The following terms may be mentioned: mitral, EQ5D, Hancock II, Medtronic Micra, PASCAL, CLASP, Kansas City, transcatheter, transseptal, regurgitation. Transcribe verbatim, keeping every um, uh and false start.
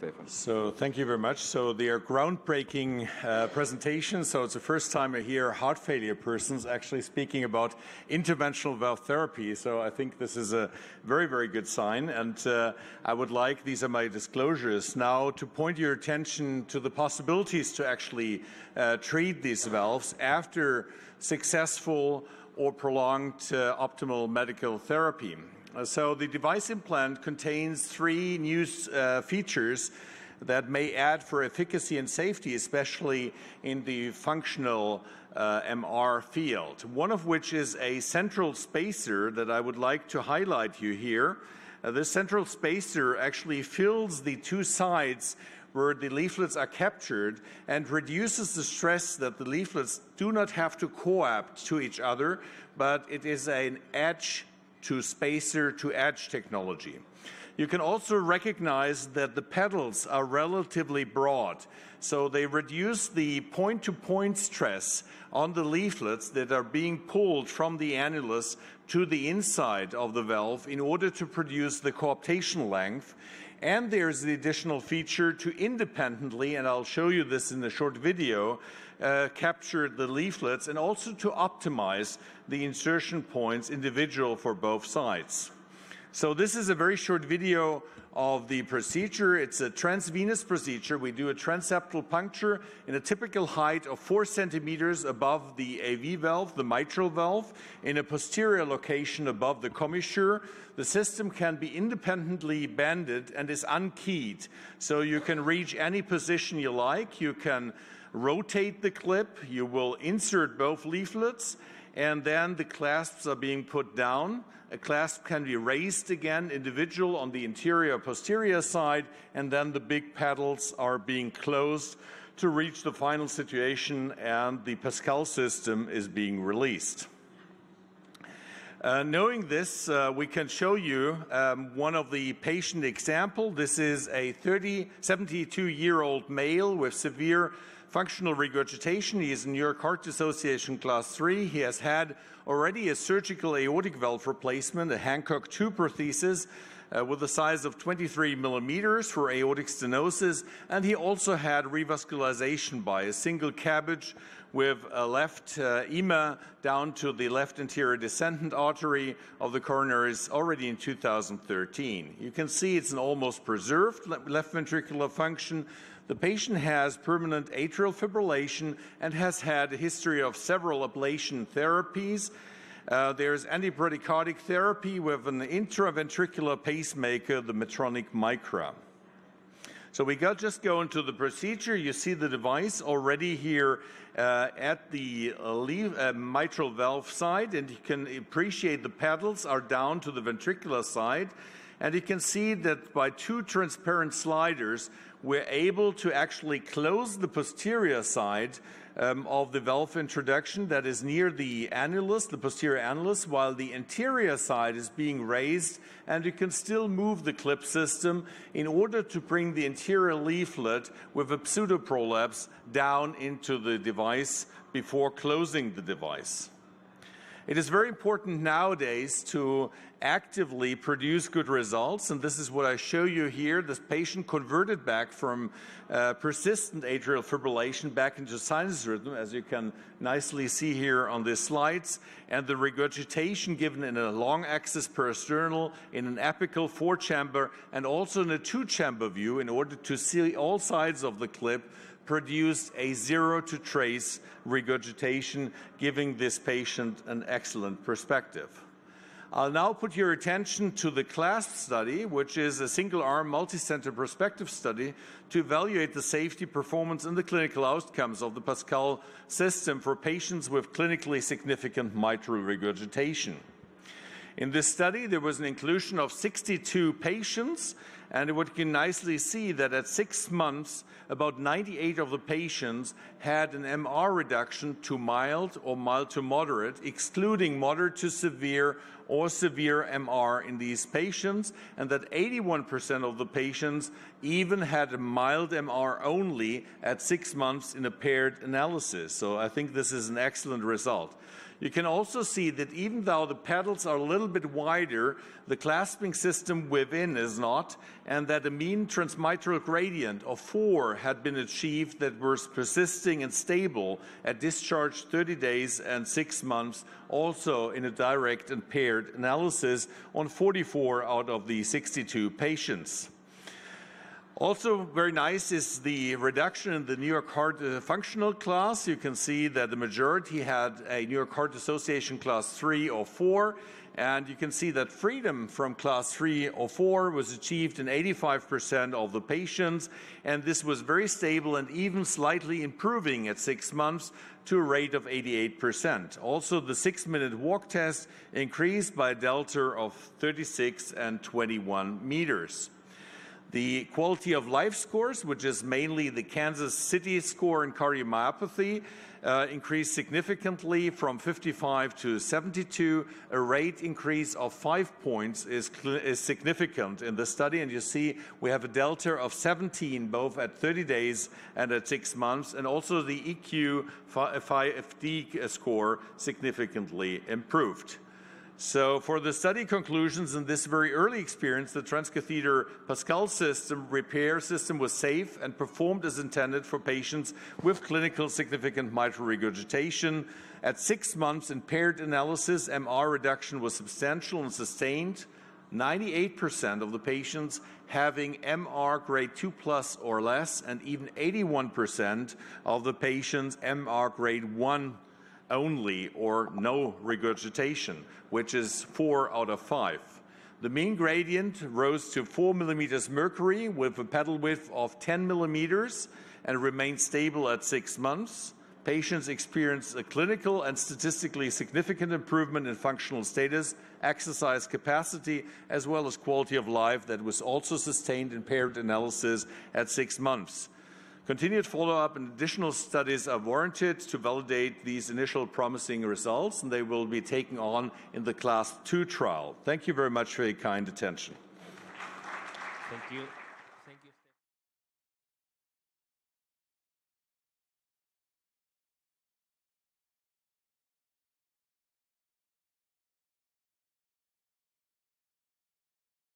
Stefan. So thank you very much. So they are groundbreaking uh, presentations. So it's the first time I hear heart failure persons actually speaking about interventional valve therapy. So I think this is a very, very good sign. And uh, I would like, these are my disclosures, now to point your attention to the possibilities to actually uh, treat these valves after successful or prolonged uh, optimal medical therapy. Uh, so the device implant contains three new uh, features that may add for efficacy and safety, especially in the functional uh, M R field. One of which is a central spacer that I would like to highlight you here. Uh, this central spacer actually fills the two sides where the leaflets are captured and reduces the stress that the leaflets do not have to co-opt to each other, but it is an edge to spacer to edge technology. You can also recognize that the pedals are relatively broad, so they reduce the point-to-point stress on the leaflets that are being pulled from the annulus to the inside of the valve in order to produce the cooptation length. And there's the additional feature to independently, and I'll show you this in a short video, uh, capture the leaflets and also to optimize the insertion points individual for both sides. So this is a very short video of the procedure. It's a transvenous procedure. We do a transseptal puncture in a typical height of four centimeters above the A V valve, the mitral valve, in a posterior location above the commissure. The system can be independently banded and is unkeyed. So you can reach any position you like. You can rotate the clip. You will insert both leaflets, and then the clasps are being put down. A clasp can be raised again, individual on the interior posterior side, and then the big pedals are being closed to reach the final situation, and the PASCAL system is being released. Uh, knowing this, uh, we can show you um, one of the patient example. This is a seventy-two-year-old male with severe functional regurgitation. He is in New York Heart Association class three. He has had already a surgical aortic valve replacement, a Hancock two prosthesis uh, with a size of twenty-three millimeters for aortic stenosis, and he also had revascularization by a single cabbage with a left uh, E M A down to the left anterior descendant artery of the coronaries already in two thousand thirteen. You can see it's an almost preserved left ventricular function. The patient has permanent atrial fibrillation and has had a history of several ablation therapies. Uh, there's antibradycardic therapy with an intraventricular pacemaker, the Medtronic Micra. So we got just go into the procedure. You see the device already here uh, at the uh, leaf, uh, mitral valve side, and you can appreciate the pedals are down to the ventricular side, and you can see that by two transparent sliders we're able to actually close the posterior side um, of the valve introduction that is near the annulus, the posterior annulus, while the anterior side is being raised, and you can still move the clip system in order to bring the anterior leaflet with a pseudoprolapse down into the device before closing the device. It is very important nowadays to actively produce good results, and this is what I show you here. This patient converted back from uh, persistent atrial fibrillation back into sinus rhythm, as you can nicely see here on these slides, and the regurgitation given in a long axis peristernal, in an apical four chamber, and also in a two chamber view in order to see all sides of the clip, produced a zero to trace regurgitation, giving this patient an excellent perspective. I'll now put your attention to the CLASP study, which is a single-arm multicenter prospective study to evaluate the safety, performance, and the clinical outcomes of the PASCAL system for patients with clinically significant mitral regurgitation. In this study, there was an inclusion of sixty-two patients, and what you can nicely see that at six months, about ninety-eight of the patients had an M R reduction to mild or mild to moderate, excluding moderate to severe or severe M R in these patients, and that eighty-one percent of the patients even had a mild M R only at six months in a paired analysis. So I think this is an excellent result. You can also see that even though the pedals are a little bit wider, the clasping system within is not, and that a mean transmitral gradient of four had been achieved that was persisting and stable at discharge thirty days and six months, also in a direct and paired analysis on forty-four out of the sixty-two patients. Also very nice is the reduction in the New York Heart uh, functional class. You can see that the majority had a New York Heart Association class three or four, and you can see that freedom from class three or four was achieved in eighty-five percent of the patients, and this was very stable and even slightly improving at six months to a rate of eighty-eight percent. Also, the six-minute walk test increased by a delta of thirty-six and twenty-one meters. The quality of life scores, which is mainly the Kansas City score in cardiomyopathy, uh, increased significantly from fifty-five to seventy-two. A rate increase of five points is, is significant in the study, and you see we have a delta of seventeen both at thirty days and at six months, and also the E Q five D score significantly improved. So for the study conclusions in this very early experience, the transcatheter PASCAL system repair system was safe and performed as intended for patients with clinical significant mitral regurgitation. At six months in paired analysis, M R reduction was substantial and sustained, ninety-eight percent of the patients having M R grade two plus or less, and even eighty-one percent of the patients M R grade one only or no regurgitation, which is four out of five. The mean gradient rose to four millimeters mercury with a pedal width of ten millimeters and remained stable at six months. Patients experienced a clinical and statistically significant improvement in functional status, exercise capacity, as well as quality of life that was also sustained in paired analysis at six months. Continued follow-up and additional studies are warranted to validate these initial promising results, and they will be taken on in the CLASP two trial. Thank you very much for your kind attention. Thank you. Thank you.